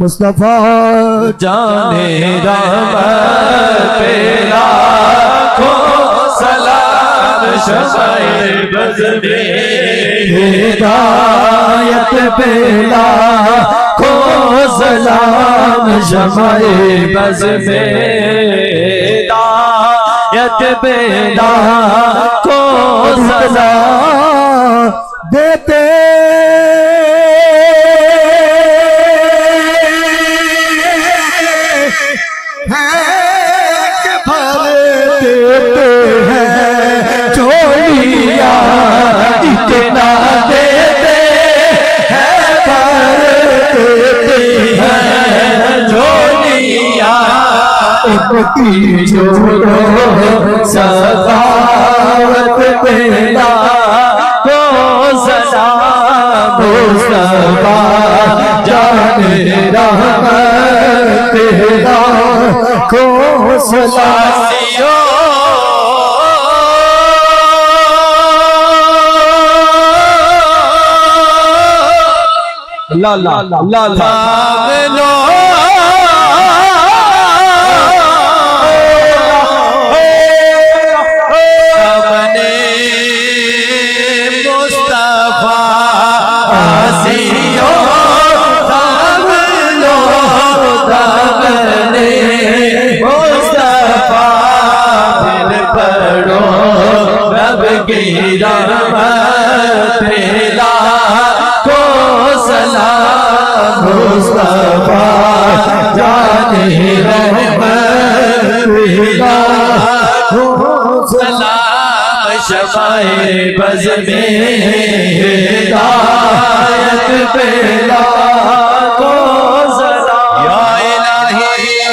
مصطفیٰ جانے رحمت پہ لاکھوں سلام، شفیع بزم ہدایت پہ لاکھوں سلام، شفیع بزم ہدایت پہ لاکھوں سلام دیتے امتی جوڑو سخاوت پہلا کو سلام، مصطفیٰ جانے رحمت پہلا کو سلام لا لا لا لا شفائے بزم ہدایت پہ لاکھوں سلام یا الہی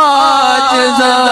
آج